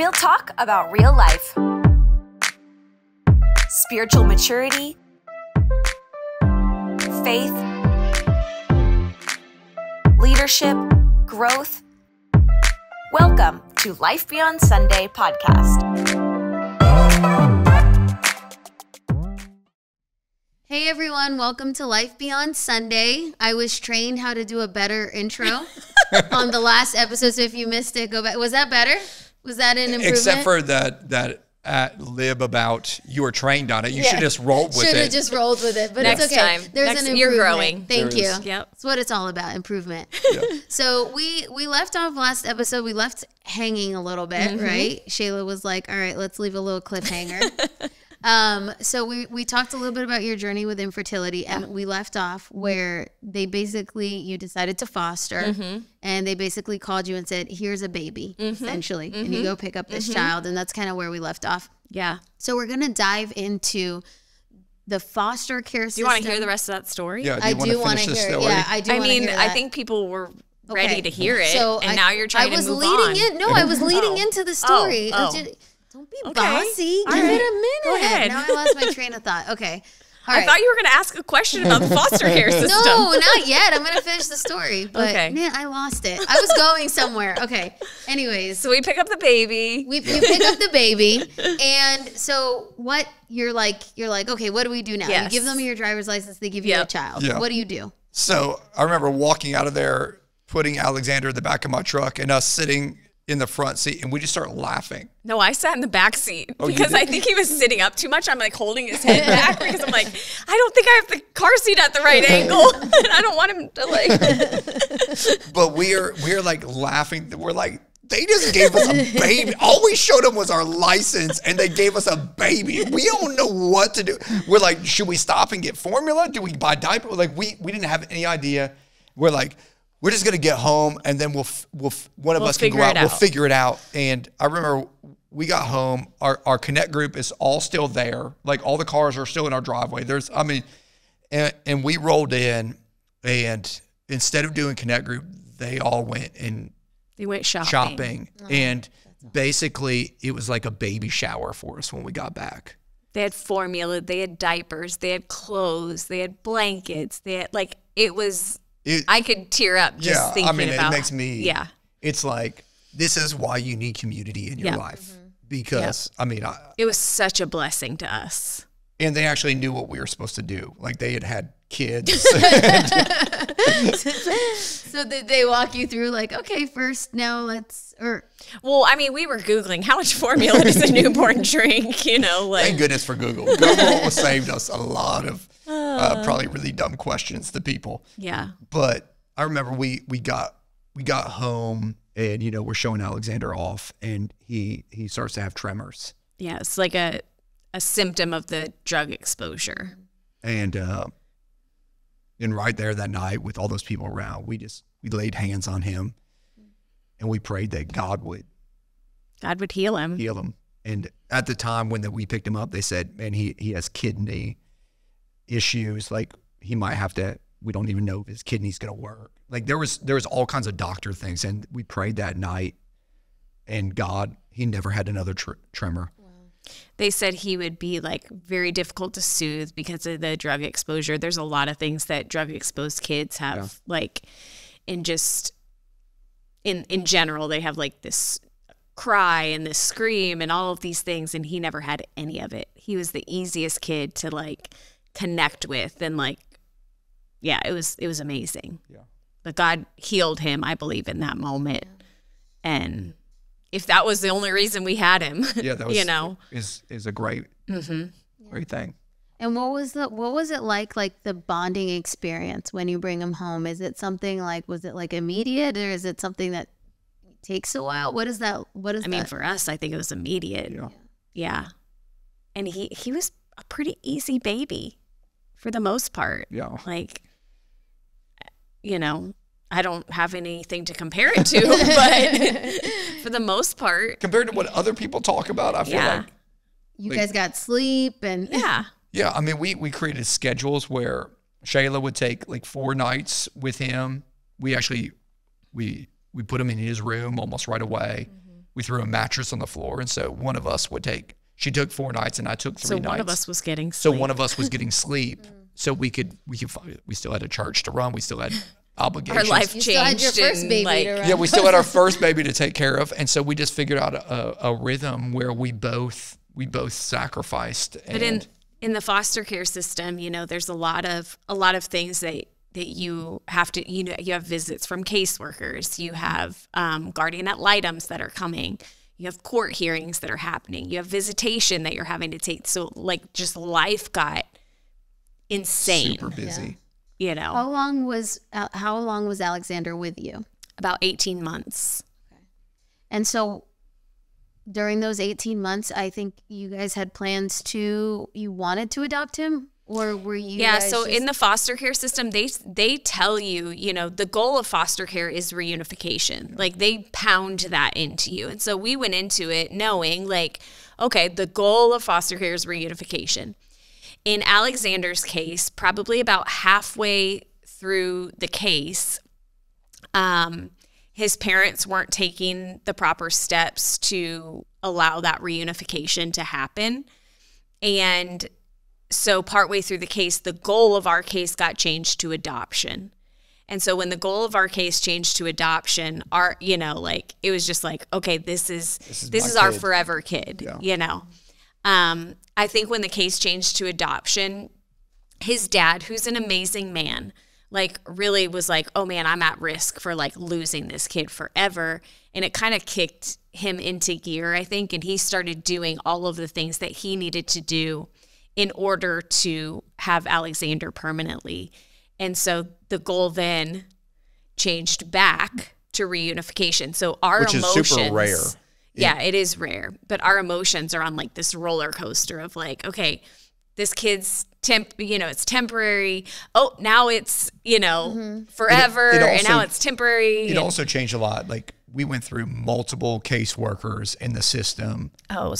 Real talk about real life, spiritual maturity, faith, leadership, growth. Welcome to Life Beyond Sunday podcast. Hey everyone, welcome to Life Beyond Sunday. I was trained how to do a better intro on the last episode, so if you missed it, go back. Was that better? Was that an improvement? Except for that ad lib about you were trained on it. You should just roll with it. Should have just rolled with it, but next it's okay. Time. There's next, an improvement. You're growing. Thank there you. Is. Yep. It's what it's all about, improvement. Yep. So we left off last episode. We left hanging a little bit, right? Shayla was like, all right, let's leave a little cliffhanger. So we talked a little bit about your journey with infertility, and we left off where they basically, you decided to foster, and they basically called you and said, here's a baby, essentially, and you go pick up this child, and that's kind of where we left off. Yeah. So we're going to dive into the foster care system. Do you want to hear the rest of that story? Yeah, I do want to hear it. Yeah, I think people were ready to hear it, so now you're trying to move on. I was leading into the story. Don't be bossy. Give it a minute. Go ahead. Now I lost my train of thought. Okay. All right. I thought you were going to ask a question about the foster care system. No, not yet. I'm going to finish the story. But man, I lost it. I was going somewhere. Okay. Anyways. So we pick up the baby. You pick up the baby. And so what you're like, okay, what do we do now? Yes. You give them your driver's license. They give you a child. Yeah. What do you do? So I remember walking out of there, putting Alexander in the back of my truck and us sitting in the front seat, and we just start laughing. No, I sat in the back seat because I think he was sitting up too much. I'm like holding his head back because I'm like, I don't think I have the car seat at the right angle, and I don't want him to like. But we're like laughing. We're like, they just gave us a baby. All we showed them was our license, and they gave us a baby. We don't know what to do. We're like, should we stop and get formula? Do we buy diapers? Like we didn't have any idea. We're like, we're just gonna get home, and then one of us can go out. We'll figure it out. And I remember we got home. Our Connect group is all still there. Like all the cars are still in our driveway. And we rolled in, and instead of doing Connect group, they all went and they went shopping. Oh, and basically, it was like a baby shower for us when we got back. They had formula. They had diapers. They had clothes. They had blankets. They had I could tear up just thinking about it. It makes me, it's like, this is why you need community in your life. Because, it was such a blessing to us. And they actually knew what we were supposed to do. Like, they had kids. So did they walk you through like, okay, first now let's, we were Googling how much formula does a newborn drink, Thank goodness for Google. Google saved us a lot of probably really dumb questions to people. Yeah. But I remember we got home and, we're showing Alexander off, and he starts to have tremors. Yeah. It's like a symptom of the drug exposure. And right there that night with all those people around, we laid hands on him, and we prayed that God would heal him. Heal him. And at the time when we picked him up, they said, man, he has kidney issues. Like he might have to, we don't even know if his kidney's going to work. Like there was all kinds of doctor things. And we prayed that night, and God, he never had another tremor. They said he would be like very difficult to soothe because of the drug exposure. There's a lot of things that drug exposed kids have, like in general, they have like this cry and this scream and all of these things. And he never had any of it. He was the easiest kid to like connect with. And like, it was amazing. Yeah. But God healed him, I believe, in that moment. Yeah. And if that was the only reason we had him, that was, is a great, great thing. And what was it like the bonding experience when you bring him home? Is it something like, was it like immediate, or is it something that takes a while? What is that? I mean, for us, I think it was immediate. Yeah. And he was a pretty easy baby for the most part. Yeah. Like, I don't have anything to compare it to, but for the most part. Compared to what other people talk about, I feel like. You guys got sleep and. Yeah. Yeah. I mean, we created schedules where Shayla would take like 4 nights with him. We put him in his room almost right away. we threw a mattress on the floor. And so one of us would take, she took 4 nights and I took 3 nights. So one of us was getting sleep. So we still had a church to run. We still had obligations. Our life changed. You still had your first baby to run. Yeah, we still had our first baby to take care of. And so we just figured out a rhythm where we both sacrificed. But in the foster care system, you know, there's a lot of things that you have to, you know, you have visits from caseworkers, you have guardian ad litems that are coming, you have court hearings that are happening, you have visitation that you're having to take. So like just life got insane. Super busy. Yeah. You know. How long was Alexander with you? About 18 months. Okay. And so during those 18 months, I think you guys had plans you wanted to adopt him? Or were you? Yeah, so in the foster care system, they tell you, you know, the goal of foster care is reunification. Like they pound that into you. And so we went into it knowing like, okay, the goal of foster care is reunification. In Alexander's case, probably about halfway through the case, his parents weren't taking the proper steps to allow that reunification to happen. And so partway through the case, the goal of our case got changed to adoption. And so when the goal of our case changed to adoption, it was just like, okay, this is our forever kid, yeah. You know. I think when the case changed to adoption, his dad, who's an amazing man, like really was like, oh man, I'm at risk for like losing this kid forever. And it kind of kicked him into gear, I think. And he started doing all of the things that he needed to do in order to have Alexander permanently. And so the goal then changed back to reunification. So our emotions, which is super rare. Yeah, it is rare. But our emotions are on like this roller coaster of like, okay, this kid's it's temporary. Oh, now it's, forever. And now it's temporary. It also changed a lot. Like we went through multiple caseworkers in the system. Oh,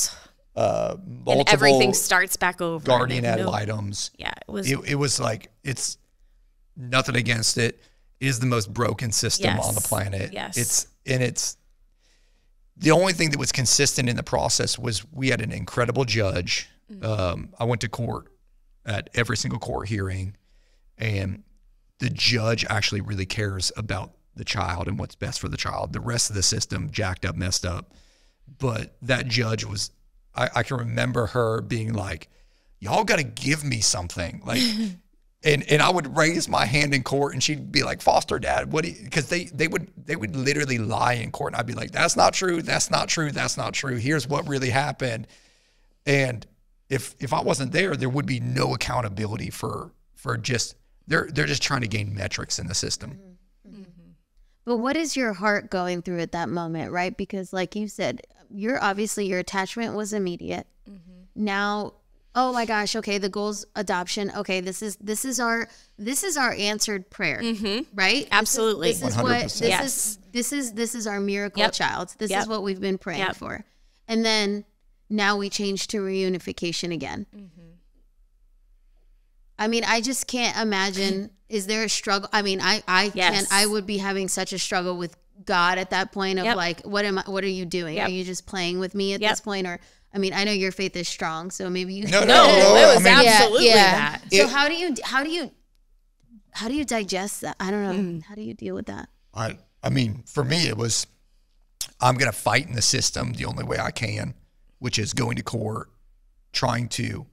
and everything starts back over. Guardian ad litems. Yeah, it was like, it's nothing against it. It is the most broken system on the planet. Yes. The only thing that was consistent in the process was we had an incredible judge. I went to court at every single court hearing, and the judge actually really cares about the child and what's best for the child. The rest of the system jacked up, messed up. But that judge was, I can remember her being like, y'all got to give me something. Like, and I would raise my hand in court and she'd be like, foster dad, what do you, because they would literally lie in court. And I'd be like, that's not true. That's not true. That's not true. Here's what really happened. And if I wasn't there, there would be no accountability for just, they're just trying to gain metrics in the system. Mm-hmm. Mm-hmm. But what is your heart going through at that moment, right? Because like you said, your attachment was immediate. Mm-hmm. Now, oh my gosh, okay, the goal's adoption. Okay, this is our answered prayer, mm-hmm. right? Absolutely. This is our miracle yep. child. This yep. is what we've been praying yep. for. And then now we change to reunification again. Mm-hmm. I mean, I just can't imagine. Is there a struggle? I mean, I yes. can't. I would be having such a struggle with God at that point of yep. like, what are you doing? Yep. Are you just playing with me at yep. this point? Or, I mean, I know your faith is strong, so maybe you. No, it was absolutely that. So how do you digest that? I don't know. Mm. How do you deal with that? I mean, for me, it was, I'm going to fight in the system the only way I can, which is going to court, trying to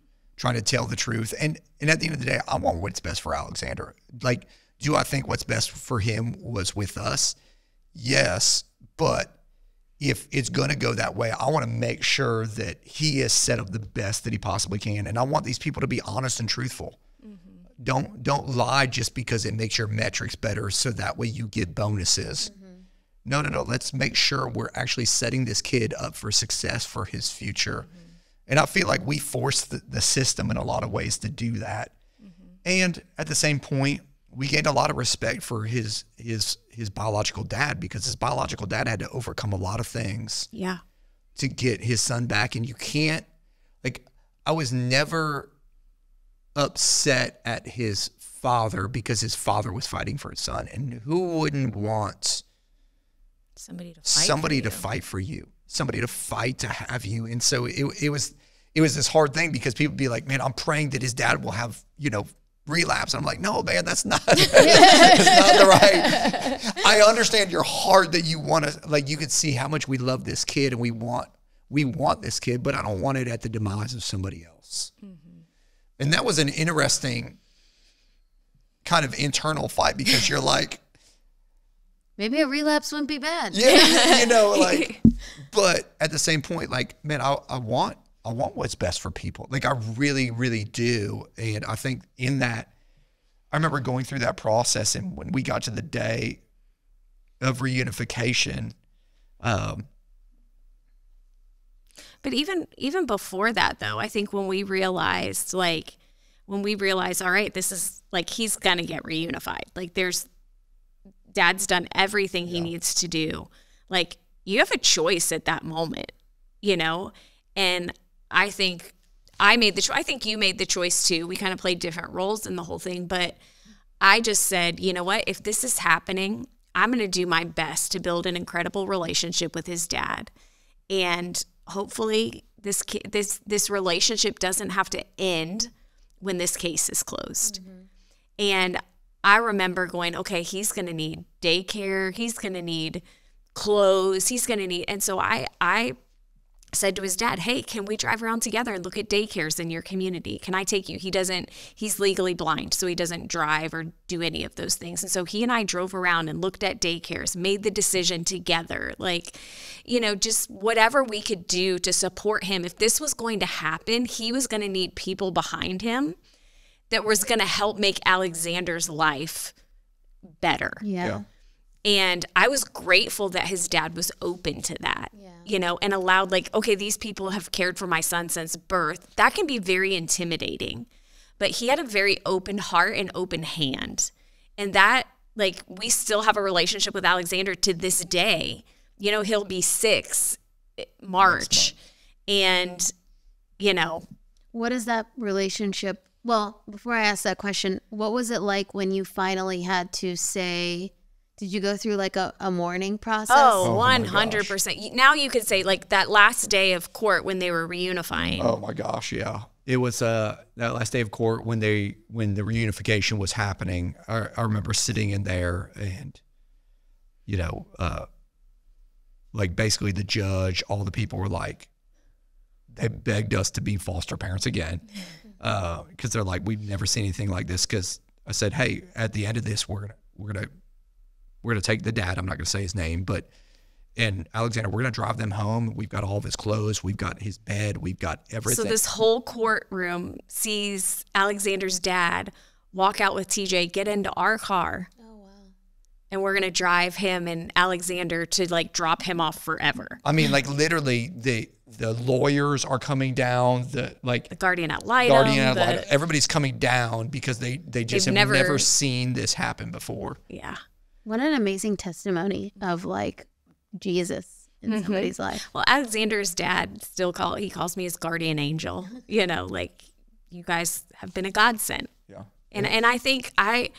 tell the truth. And at the end of the day, I want what's best for Alexander. Like, do I think what's best for him was with us? Yes, but if it's going to go that way, I want to make sure that he is set up the best that he possibly can. And I want these people to be honest and truthful. Mm-hmm. Don't lie just because it makes your metrics better so that way you get bonuses. Mm-hmm. No. Let's make sure we're actually setting this kid up for success for his future. Mm-hmm. And I feel like we forced the system in a lot of ways to do that. Mm-hmm. And at the same point, we gained a lot of respect for his biological dad, because his biological dad had to overcome a lot of things yeah. to get his son back. And you can't, like, I was never upset at his father because his father was fighting for his son. And who wouldn't want somebody to fight for you. somebody to fight to have you. And so it was this hard thing, because people would be like, man, I'm praying that his dad will have, you know, relapse. I'm like, no, man, that's not, that's not the right. I understand your heart that you want to, like, you could see how much we love this kid and we want this kid, but I don't want it at the demise of somebody else. Mm-hmm. And that was an interesting kind of internal fight, because you're like, maybe a relapse wouldn't be bad. Yeah, you know, like, but at the same point, like, man, I want what's best for people. Like, I really, really do. And I think in that, I remember going through that process, and when we got to the day of reunification, but even before that, though, I think when we realized, all right, this is, like, he's gonna get reunified. Like, there's, Dad's done everything he needs to do. Like, you have a choice at that moment, you know? And I think I made the choice. I think you made the choice too. We kind of played different roles in the whole thing, but I just said, you know what? If this is happening, I'm going to do my best to build an incredible relationship with his dad, and hopefully this relationship doesn't have to end when this case is closed. Mm-hmm. And I remember going, okay, he's going to need daycare, he's going to need clothes, he's going to need, and so I said to his dad, hey, can we drive around together and look at daycares in your community? Can I take you? He's legally blind, so he doesn't drive or do any of those things. And so he and I drove around and looked at daycares, made the decision together, like, you know, just whatever we could do to support him. If this was going to happen, he was going to need people behind him that was going to help make Alexander's life better. Yeah. And I was grateful that his dad was open to that, you know, and allowed, like, okay, these people have cared for my son since birth. That can be very intimidating, but he had a very open heart and open hand. And that, like, we still have a relationship with Alexander to this day. You know, he'll be 6 March. And, you know. What is that relationship? Well, before I ask that question, what was it like when you finally had to say, did you go through, like, a mourning process? Oh, 100%. Now you could say, like, that last day of court when they were reunifying. Oh my gosh, yeah. It was that last day of court when the reunification was happening. I remember sitting in there, and, you know, like, basically the judge, all the people were like, they begged us to be foster parents again, because they're like, we've never seen anything like this. Because I said, hey, at the end of this, we're gonna take the dad. I'm not gonna say his name, but, and Alexander, we're gonna drive them home. We've got all of his clothes. We've got his bed. We've got everything. So this whole courtroom sees Alexander's dad walk out with TJ, get into our car. Oh wow! And we're gonna drive him and Alexander to, like, drop him off forever. I mean, like, literally, the lawyers are coming down. The guardian ad litem. Everybody's coming down, because they just have never seen this happen before. Yeah. What an amazing testimony of, like, Jesus in somebody's life. Well, Alexander's dad he calls me his guardian angel. You know, like, you guys have been a godsend. Yeah. And I think I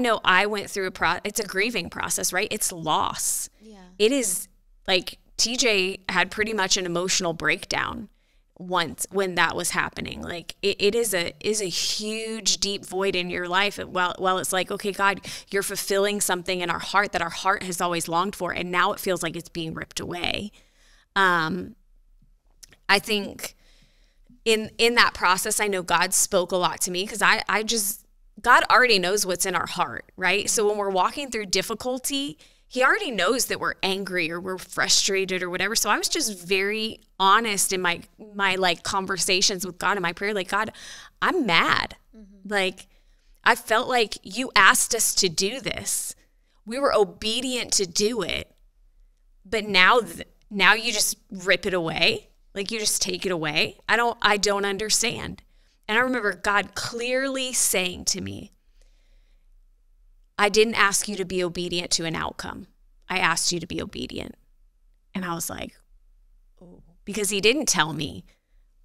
know I went through it's a grieving process, right? It's loss. Yeah. It is, like, TJ had pretty much an emotional breakdown once when that was happening. Like, it is a huge, deep void in your life. Well, it's like, okay, God, you're fulfilling something in our heart that our heart has always longed for, and now it feels like it's being ripped away. I think in that process, I know God spoke a lot to me, because God already knows what's in our heart, right? So when we're walking through difficulty, he already knows that we're angry or we're frustrated or whatever. So I was just very honest in my like, conversations with God in my prayer. Like, God, I'm mad. Mm-hmm. Like, I felt like you asked us to do this. We were obedient to do it. But now you just rip it away. Like, you just take it away. I don't understand. And I remember God clearly saying to me, I didn't ask you to be obedient to an outcome. I asked you to be obedient. And I was like, oh, because he didn't tell me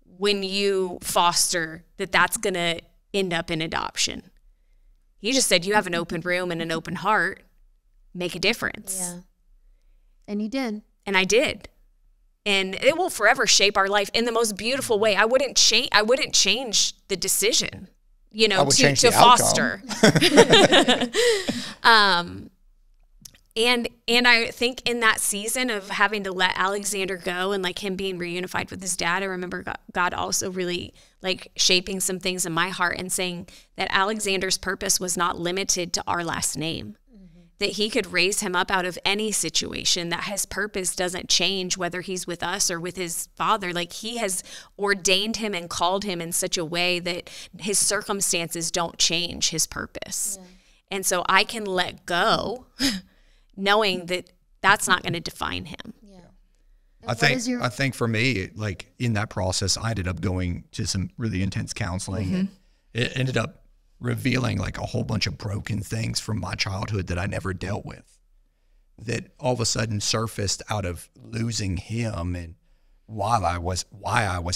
when you foster that that's going to end up in adoption. He just said, you have an open room and an open heart, make a difference. Yeah. And you did. And I did. And it will forever shape our life in the most beautiful way. I wouldn't change the decision, you know, to foster. And I think in that season of having to let Alexander go and like him being reunified with his dad, I remember God also really like shaping some things in my heart and saying that Alexander's purpose was not limited to our last name. That he could raise him up out of any situation, that his purpose doesn't change whether he's with us or with his father. Like he has ordained him and called him in such a way that his circumstances don't change his purpose. Yeah. And so I can let go knowing that that's not going to define him. Yeah. I think for me, like in that process, I ended up going to some really intense counseling. Mm-hmm. It ended up revealing like a whole bunch of broken things from my childhood that I never dealt with, that all of a sudden surfaced out of losing him. And why I was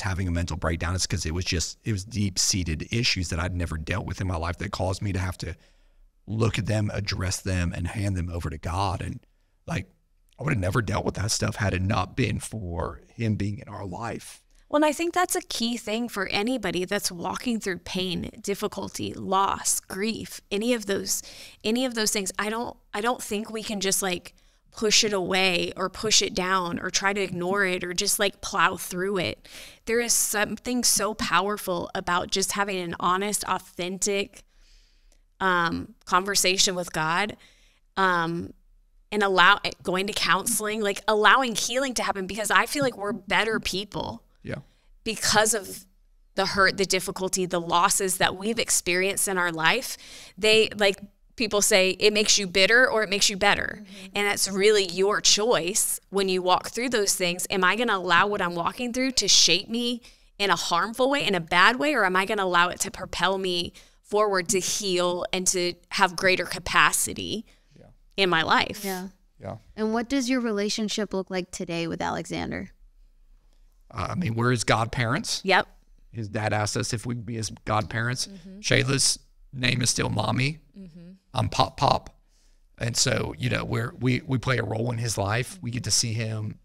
having a mental breakdown is because it was deep-seated issues that I'd never dealt with in my life that caused me to have to look at them, address them, and hand them over to God. And like, I would have never dealt with that stuff had it not been for him being in our life. Well, and I think that's a key thing for anybody that's walking through pain, difficulty, loss, grief, any of those things. I don't think we can just like push it away or push it down or try to ignore it or just like plow through it. There is something so powerful about just having an honest, authentic conversation with God. And going to counseling, like allowing healing to happen, because I feel like we're better people. Yeah. Because of the hurt, the difficulty, the losses that we've experienced in our life. They, like people say, it makes you bitter or it makes you better. Mm-hmm. And that's really your choice when you walk through those things. Am I going to allow what I'm walking through to shape me in a harmful way, in a bad way, or am I going to allow it to propel me forward to heal and to have greater capacity in my life? Yeah. Yeah. And what does your relationship look like today with Alexander? I mean, we're his godparents. Yep. His dad asked us if we'd be his godparents. Mm-hmm. Shayla's name is still Mommy. Mm-hmm. I'm Pop Pop. And so, you know, we play a role in his life. We get to see him.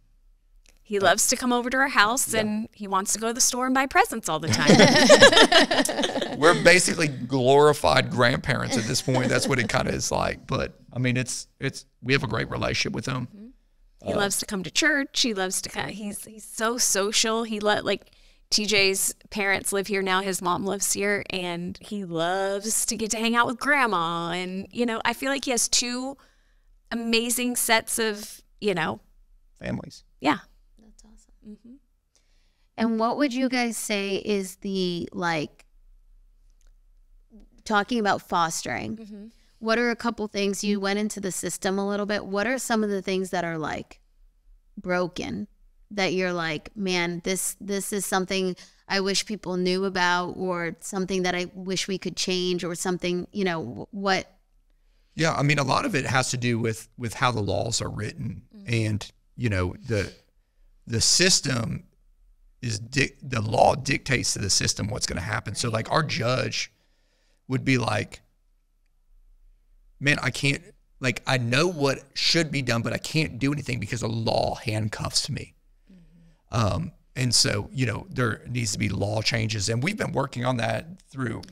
He loves to come over to our house, and he wants to go to the store and buy presents all the time. We're basically glorified grandparents at this point. That's what it kind of is like. But I mean, we have a great relationship with him. Mm-hmm. He loves to come to church. He loves to kind of, he's so social. Like TJ's parents live here now. His mom lives here, and he loves to get to hang out with grandma. And, you know, I feel like he has two amazing sets of, you know, families. Yeah. That's awesome. Mm-hmm. And what would you guys say is the, like, talking about fostering? Mm-hmm. What are a couple things? You went into the system a little bit. What are some of the things that are like broken that you're like, man, this is something I wish people knew about, or something that I wish we could change, or something, you know, what? Yeah. I mean, a lot of it has to do with how the laws are written. Mm-hmm. And, you know, the system is, the law dictates to the system what's going to happen. Right. So like our judge would be like, man, I can't, like, I know what should be done, but I can't do anything because the law handcuffs me. Mm-hmm. And so, you know, there needs to be law changes. And we've been working on that through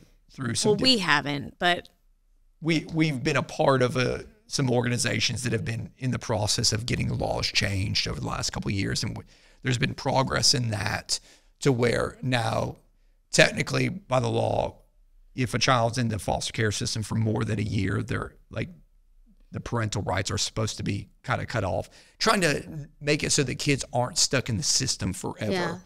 some. Well, we haven't, but. We've been a part of some organizations that have been in the process of getting laws changed over the last couple of years. And there's been progress in that, to where now, technically, by the law, if a child's in the foster care system for more than a year, they're like, the parental rights are supposed to be kind of cut off, trying to make it so that kids aren't stuck in the system forever.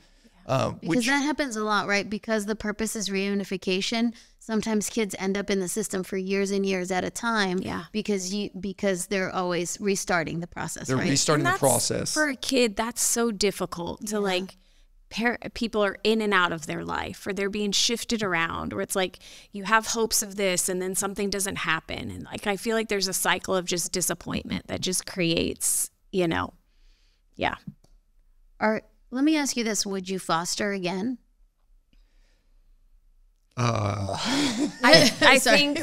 Yeah. Because that happens a lot, right? Because the purpose is reunification. Sometimes kids end up in the system for years and years at a time. Yeah. Because they're always restarting the process. They're right? restarting the process. For a kid, that's so difficult to like, people are in and out of their life, or they're being shifted around, or it's like you have hopes of this and then something doesn't happen. And like, I feel like there's a cycle of just disappointment that just creates, you know, yeah. Let me ask you this. Would you foster again? I think,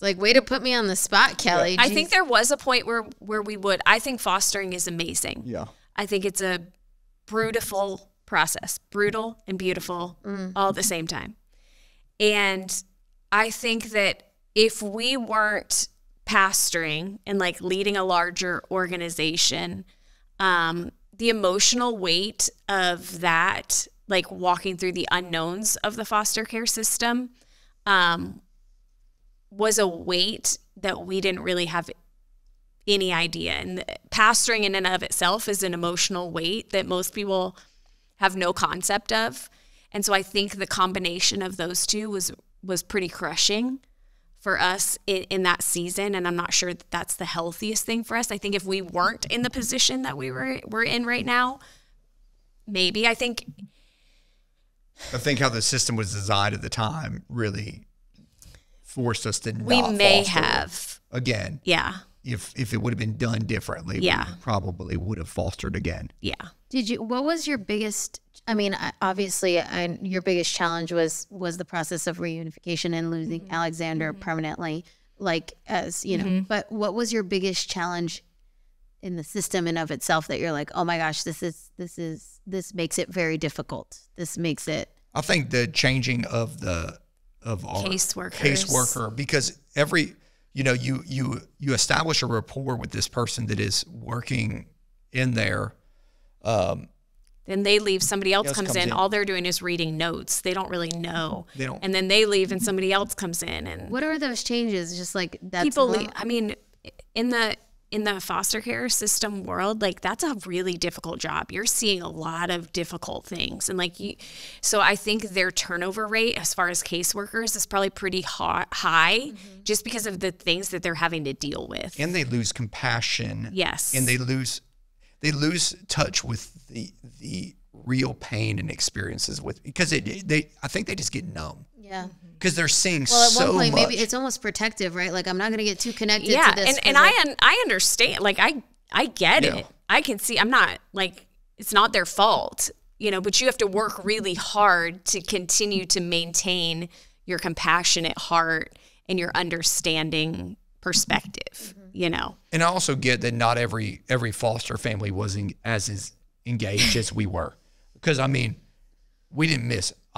like, way to put me on the spot, Kelly. Yeah. I think there was a point where we would. I think fostering is amazing. Yeah. I think it's a brutal process, brutal and beautiful all at the same time. And I think that if we weren't pastoring and like leading a larger organization, the emotional weight of that, like walking through the unknowns of the foster care system, was a weight that we didn't really have any idea. And pastoring in and of itself is an emotional weight that most people have no concept of. And so I think the combination of those two was pretty crushing for us in that season. And I'm not sure that that's the healthiest thing for us. I think if we weren't in the position that we're in right now, maybe I think how the system was designed at the time really forced us to not foster. We may have. Again. Yeah. If it would have been done differently, yeah, we probably would have fostered again. Yeah. What was your biggest, I mean, obviously your biggest challenge was the process of reunification and losing Alexander permanently, like, as, you know, but what was your biggest challenge in the system and of itself that you're like, oh my gosh, this makes it very difficult. This makes it. I think the changing of our caseworker, because every, you know, you establish a rapport with this person that is working in there. Then they leave, somebody else comes in. All they're doing is reading notes. They don't really know. They don't. And then they leave and somebody else comes in. And what are those changes? Just like that's people leave. I mean, in the foster care system world, like that's a really difficult job. You're seeing a lot of difficult things. And like, so I think their turnover rate as far as caseworkers is probably pretty high just because of the things that they're having to deal with. And they lose compassion. Yes. And they lose touch with the real pain and experiences with, because I think they just get numb. Yeah. Because they're seeing so much. Well, at one point, maybe it's almost protective, right? Like, I'm not going to get too connected to this. Yeah, and I understand. Like, I get it. I can see. I'm not, like, it's not their fault, you know, but you have to work really hard to continue to maintain your compassionate heart and your understanding perspective, you know. And I also get that not every foster family was as engaged as we were. Because, I mean, I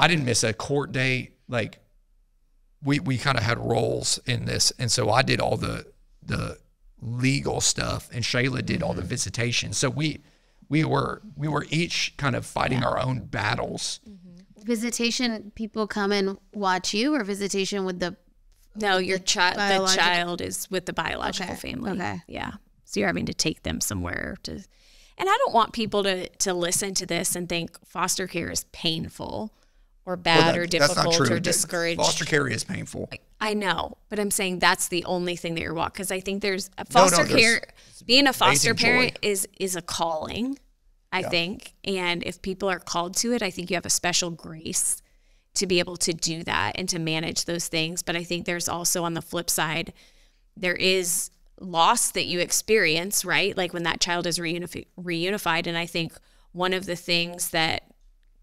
didn't miss a court date. Like, we kind of had roles in this. And so I did all the legal stuff and Shayla did all the visitation. So we were each kind of fighting our own battles. Visitation, people come and watch you, or visitation with the... No, the child is with the biological family. Okay. Yeah. So you're having to take them somewhere to... And I don't want people to listen to this and think foster care is painful or bad or difficult or discouraged. Foster care is painful. I know, but I'm saying that's the only thing that you're walking, because I think there's foster care. Being a foster parent is a calling, I think. And if people are called to it, I think you have a special grace to be able to do that and to manage those things. But I think there's also, on the flip side, there is loss that you experience, right? Like when that child is reunified. And I think one of the things that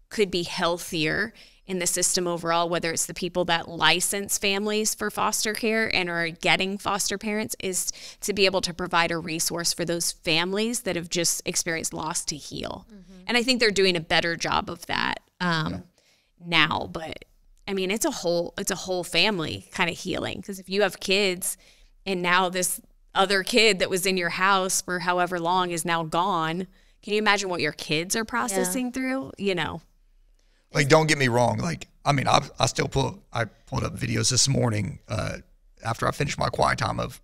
could be healthier in the system overall, whether it's the people that license families for foster care and are getting foster parents, is to be able to provide a resource for those families that have just experienced loss to heal. And I think they're doing a better job of that now. But I mean, it's a whole family kind of healing, because if you have kids and now this other kid that was in your house for however long is now gone, can you imagine what your kids are processing through, you know? Like, don't get me wrong. Like, I mean, I still pulled up videos this morning after I finished my quiet time of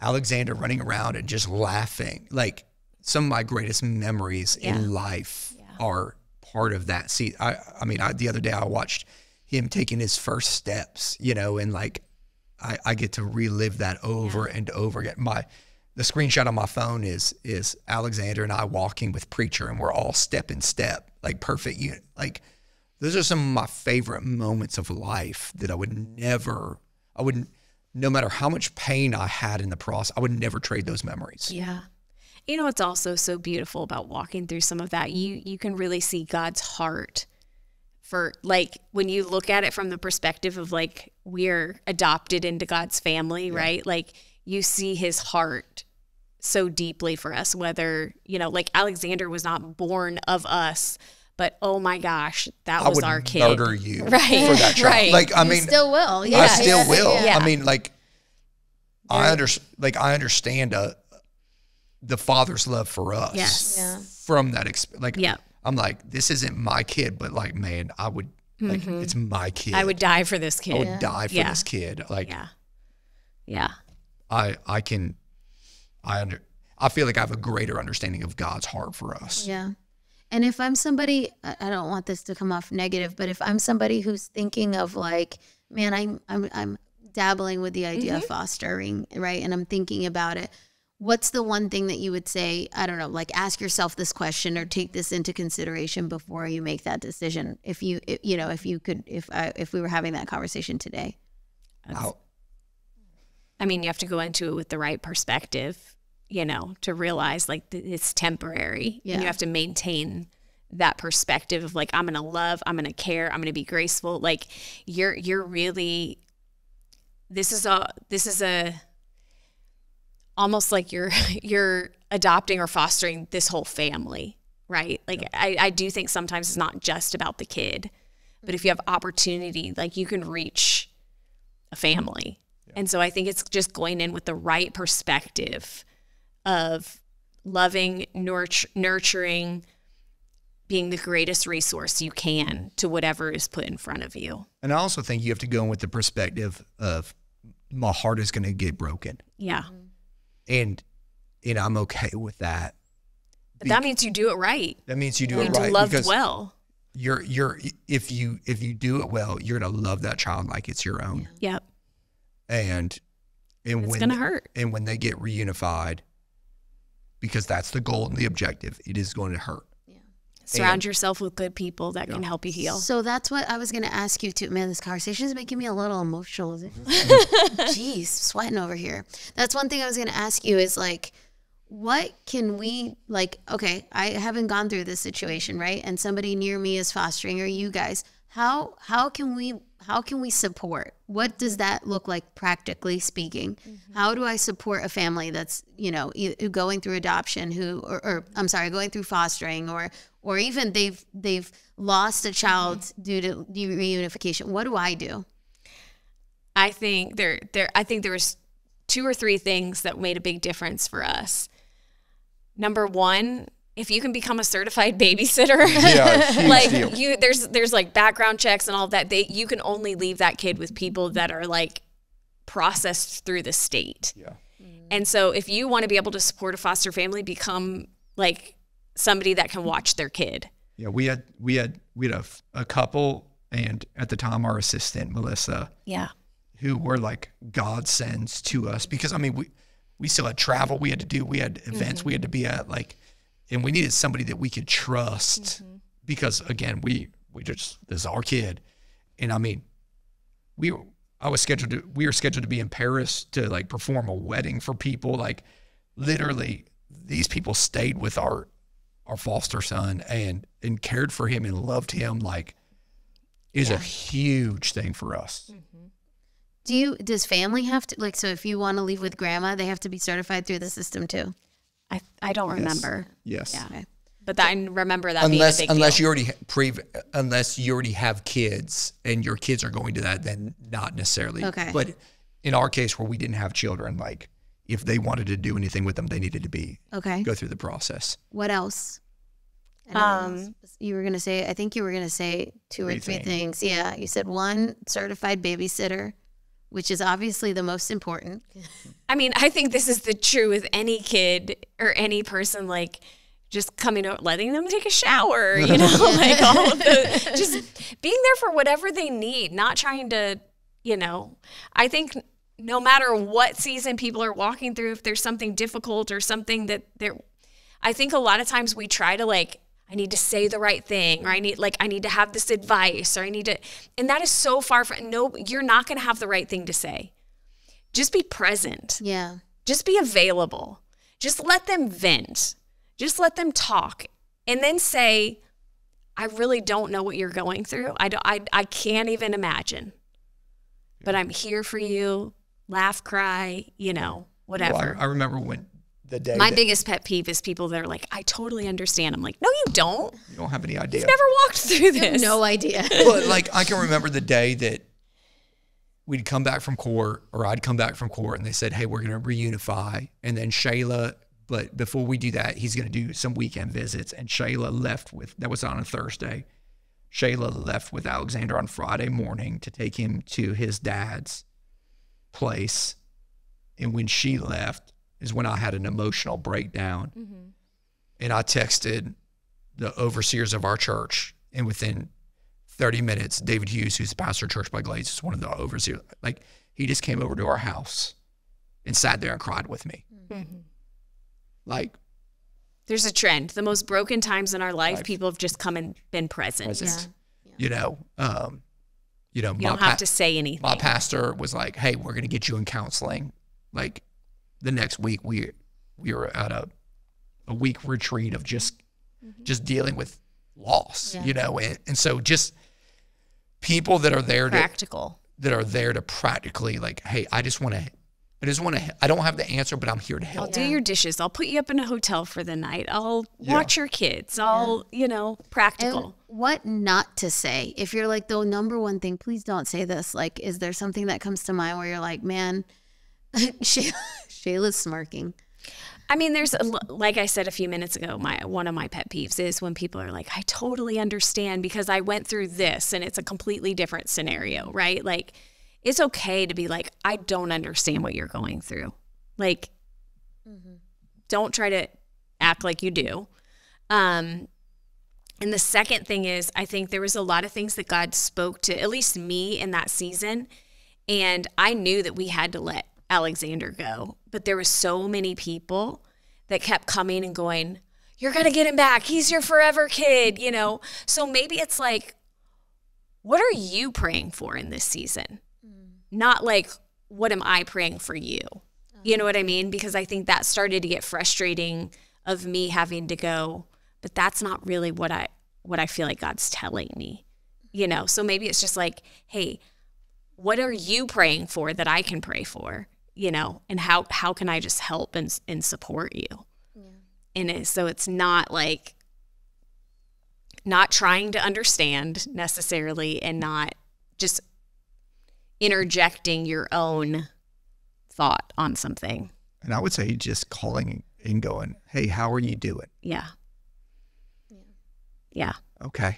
Alexander running around and just laughing. Like, some of my greatest memories in life are part of that. See, I mean, the other day I watched him taking his first steps, you know, and like, I get to relive that over and over again. The screenshot on my phone is Alexander and I walking with Preacher, and we're all step in step, like perfect unit. Like, those are some of my favorite moments of life that I wouldn't, no matter how much pain I had in the process, I would never trade those memories. Yeah. You know, what's also so beautiful about walking through some of that, you can really see God's heart for, like, when you look at it from the perspective of, like, we're adopted into God's family, right? Like, you see his heart so deeply for us, whether, you know, like Alexander was not born of us, but oh my gosh, that was our kid. I would murder you for that child. Like, I mean, you still will. Yeah. I still will. Yeah. I mean, like, I understand the father's love for us from that experience. Like, I'm like, this isn't my kid, but like, man, I would, like, it's my kid. I would die for this kid. I would die for this kid. Like, I feel like I have a greater understanding of God's heart for us. Yeah. And if I'm somebody, I don't want this to come off negative, but if I'm somebody who's thinking of like, man, I'm dabbling with the idea of fostering, right? And I'm thinking about it. What's the one thing that you would say, I don't know, like ask yourself this question or take this into consideration before you make that decision? If you, you know, if you could, if we were having that conversation today. I mean, you have to go into it with the right perspective, you know, to realize like it's temporary and you have to maintain that perspective of like, I'm going to love, I'm going to care, I'm going to be graceful. Like you're really, this is almost like you're adopting or fostering this whole family, right? Like I do think sometimes it's not just about the kid, but if you have opportunity, like you can reach a family. And so I think it's just going in with the right perspective of loving, nurturing, being the greatest resource you can to whatever is put in front of you. And I also think you have to go in with the perspective of my heart is going to get broken. Yeah. And I'm okay with that. But that means you do it right. That means you do it right. Loved well. If you do it well, you're going to love that child like it's your own. Yeah. Yep. And it's gonna hurt. And when they get reunified, because that's the goal and the objective, it is going to hurt. Yeah. Surround yourself with good people that can help you heal. So that's what I was gonna ask you too. Man, this conversation is making me a little emotional. Jeez, sweating over here. That's one thing I was gonna ask you is like, what can we like? Okay, I haven't gone through this situation, right? And somebody near me is fostering, or you guys. How can we support? What does that look like practically speaking? How do I support a family that's, you know, going through adoption going through fostering or even they've lost a child due to reunification? What do I do? I think there was 2 or 3 things that made a big difference for us. Number one, if you can become a certified babysitter, like there's like background checks and all that. You can only leave that kid with people that are like processed through the state. Yeah. And so if you want to be able to support a foster family, become like somebody that can watch their kid. Yeah. We had a couple, and at the time our assistant, Melissa, who were like God sends to us, because I mean, we still had travel we had to do, we had events we had to be at, like, and we needed somebody that we could trust because again, this is our kid. And I mean, we were scheduled to be in Paris to like perform a wedding for people. Like literally these people stayed with our foster son and cared for him and loved him. Like is a huge thing for us. Does family have to, like, so if you want to leave with grandma, they have to be certified through the system too? I don't remember. Yes. Yeah. Okay. But I remember that being a big deal. Unless you already have kids and your kids are going to that, then not necessarily. Okay. But in our case where we didn't have children, like if they wanted to do anything with them, they needed to go through the process. What else? You were going to say, I think you were going to say 2 or 3 things. Yeah. You said 1, certified babysitter, which is obviously the most important. I mean, I think this is the true with any kid or any person, like just coming out, letting them take a shower, you know, like all of the, just being there for whatever they need, not trying to, you know, I think no matter what season people are walking through, if there's something difficult or something that they're, I think a lot of times we try to like, I need to say the right thing, or I need to have this advice, or I need to, and that is so far from, no, you're not going to have the right thing to say. Just be present. Yeah. Just be available. Just let them vent. Just let them talk, and then say, I really don't know what you're going through. I can't even imagine, but I'm here for you. Laugh, cry, you know, whatever. Well, I remember when the day. My biggest pet peeve is people that are like, I totally understand. I'm like, no, you don't. You don't have any idea. You've never walked through this. You have no idea. But like, I can remember the day that we'd come back from court, or I'd come back from court, and they said, hey, we're going to reunify. And then Shayla, but before we do that, he's going to do some weekend visits. And Shayla left with, that was on a Thursday. Shayla left with Alexander on Friday morning to take him to his dad's place. And when she left is when I had an emotional breakdown. Mm-hmm. And I texted the overseers of our church. And within 30 minutes, David Hughes, who's the pastor of Church by Glades, is one of the overseers. Like, he just came over to our house and sat there and cried with me. Mm-hmm. Like, there's a trend. The most broken times in our life, people have just come and been present. Yeah. You know, you don't have to say anything. My pastor was like, hey, we're going to get you in counseling. Like, the next week, we were at a week retreat of just dealing with loss, you know. And so just people that are there to practically, like, hey, I just want to, I don't have the answer, but I'm here to help. I'll do your dishes. I'll put you up in a hotel for the night. I'll watch your kids. I'll, you know, practical. And what not to say. If you're like, the number one thing, please don't say this. Like, is there something that comes to mind where you're like, man, Shayla's smirking? I mean, there's, like I said a few minutes ago, one of my pet peeves is when people are like, I totally understand because I went through this, and it's a completely different scenario, right? Like, it's okay to be like, I don't understand what you're going through. Like, don't try to act like you do. And the second thing is, I think there was a lot of things that God spoke to, at least me, in that season. And I knew that we had to let Alexander go. But there were so many people that kept coming and going, you're going to get him back. He's your forever kid, you know. So maybe it's like, what are you praying for in this season? Not like, what am I praying for you? You know what I mean? Because I think that started to get frustrating of me having to go, but that's not really what I feel like God's telling me, you know? So maybe it's just like, hey, what are you praying for that I can pray for, you know? And how can I just help and support you? And so it's not like, not trying to understand necessarily, and not just interjecting your own thought on something. And I would say just calling and going, hey, how are you doing? Yeah. Okay.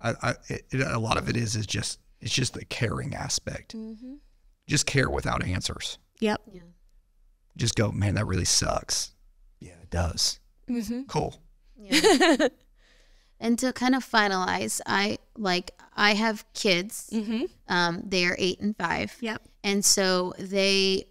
A lot of it is just, it's just the caring aspect. Just care without answers. Yeah. Just go, man, that really sucks. Yeah, it does. Cool. Yeah. And to kind of finalize, I have kids. They are 8 and 5. Yep. And so they,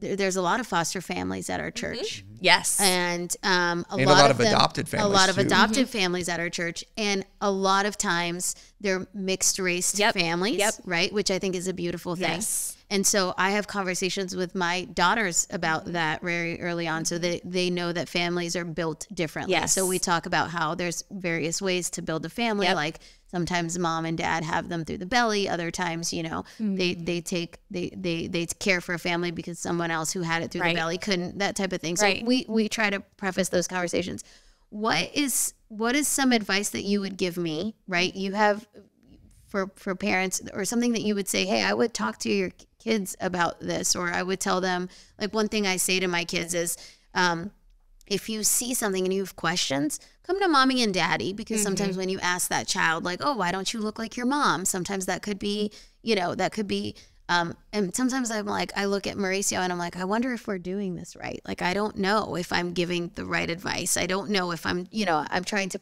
there's a lot of foster families at our church. Yes. And a lot of adopted families. A lot of adopted families at our church, and a lot of times they're mixed race families, right? Which I think is a beautiful thing. Yes. And so I have conversations with my daughters about that very early on, so they know that families are built differently. So we talk about how there's various ways to build a family. Like, sometimes mom and dad have them through the belly. Other times, you know, they care for a family because someone else who had it through the belly couldn't, that type of thing. So we try to preface those conversations. What is some advice that you would give me, right? You have for parents, or something that you would say, hey, I would talk to your kids about this, or I would tell them, like, one thing I say to my kids is, if you see something and you have questions, come to mommy and daddy, because sometimes when you ask that child, like, oh, why don't you look like your mom? Sometimes that could be, you know, that could be, and sometimes I'm like, I look at Mauricio and I'm like, I wonder if we're doing this right. Like, I don't know if I'm giving the right advice. I don't know if I'm, you know, I'm trying to,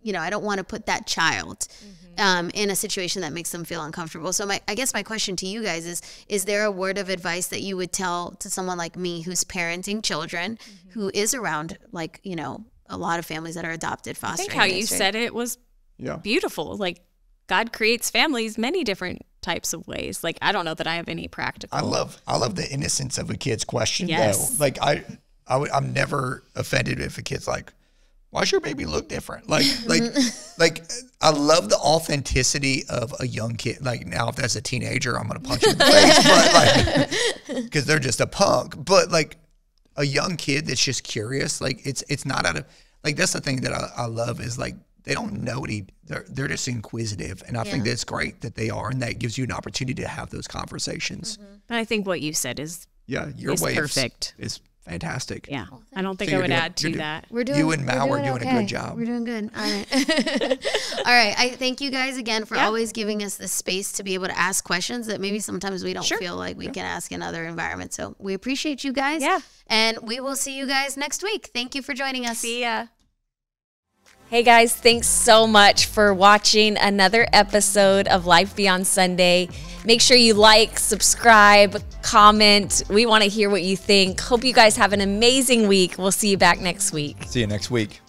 you know, I don't want to put that child in a situation that makes them feel uncomfortable. So I guess my question to you guys is there a word of advice that you would tell to someone like me who's parenting children, who is around, like, you know, a lot of families that are adopted, foster. I think how you said it was beautiful. Like, God creates families many different types of ways. Like, I don't know that I have any practical. I love the innocence of a kid's question though. Like, I'm never offended if a kid's like, why's your baby look different? Like I love the authenticity of a young kid. Like, now if that's a teenager, I'm going to punch him in the face, but like, cause they're just a punk. But like, a young kid that's just curious. Like it's not out of, like, that's the thing that I love is like, they don't know any, they're just inquisitive. And I think that's great that they are. And that gives you an opportunity to have those conversations. And I think what you said is, your way perfect. It's fantastic. Yeah. Well, I don't think I would add to that. You and Mal are doing a good job. We're doing good. All right. All right. I thank you guys again for always giving us the space to be able to ask questions that maybe sometimes we don't feel like we can ask in other environments. So we appreciate you guys. Yeah. And we will see you guys next week. Thank you for joining us. See ya. Hey guys, thanks so much for watching another episode of Life Beyond Sunday. Make sure you like, subscribe, comment. We want to hear what you think. Hope you guys have an amazing week. We'll see you back next week. See you next week.